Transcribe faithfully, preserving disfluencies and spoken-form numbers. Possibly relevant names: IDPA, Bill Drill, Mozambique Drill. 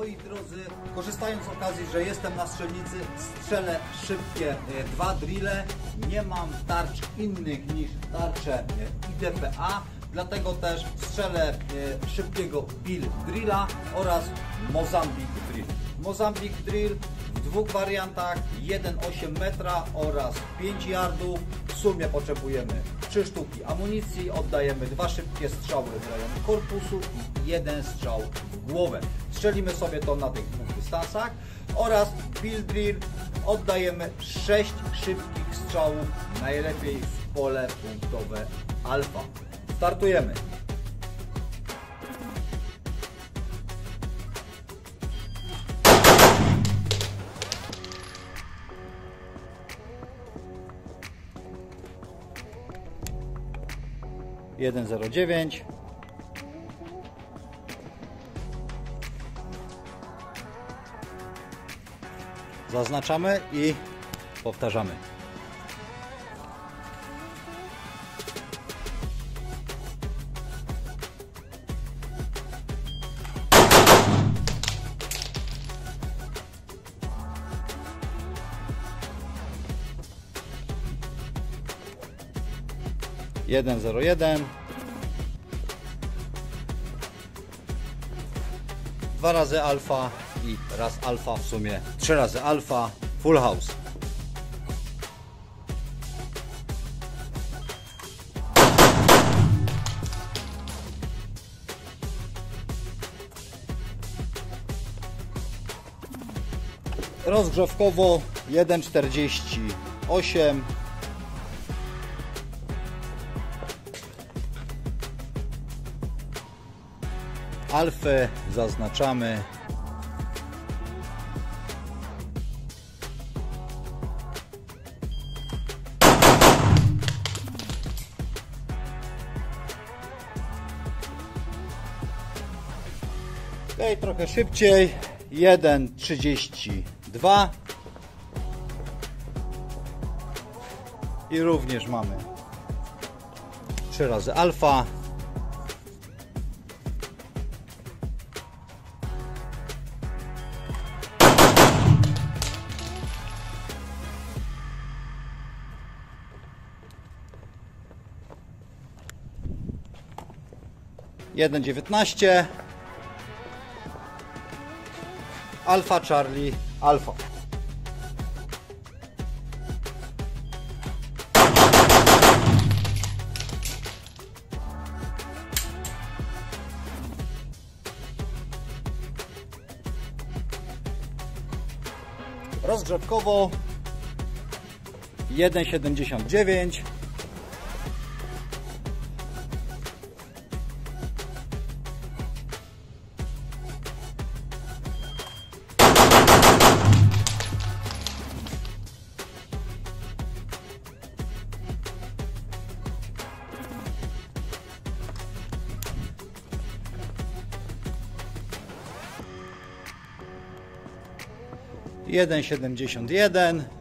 Moi drodzy, korzystając z okazji, że jestem na strzelnicy, strzelę szybkie dwa drille. Nie mam tarcz innych niż tarcze I D P A, dlatego też strzelę szybkiego Bill Drilla oraz Mozambique Drill. Mozambique Drill w dwóch wariantach, jeden i osiem metra oraz pięć yardów. W sumie potrzebujemy trzy sztuki amunicji, oddajemy dwa szybkie strzały w rejon korpusu i jeden strzał w głowę. Strzelimy sobie to na tych dwóch dystansach. Oraz Bill Drill, oddajemy sześć szybkich strzałów, najlepiej w pole punktowe alfa. Startujemy. jeden zero dziewięć. Zaznaczamy i powtarzamy. jeden zero jeden. Dwa razy alfa i raz alfa, w sumie trzy razy alfa, full house. Rozgrzewkowo jeden czterdzieści osiem. Alfę zaznaczamy. Okej, trochę szybciej. jeden trzydzieści dwa. I również mamy trzy razy alfa. jeden dziewiętnaście. Alfa Charlie Alfa. Rozgrzewkowo jeden siedemdziesiąt dziewięć. jeden siedemdziesiąt jeden.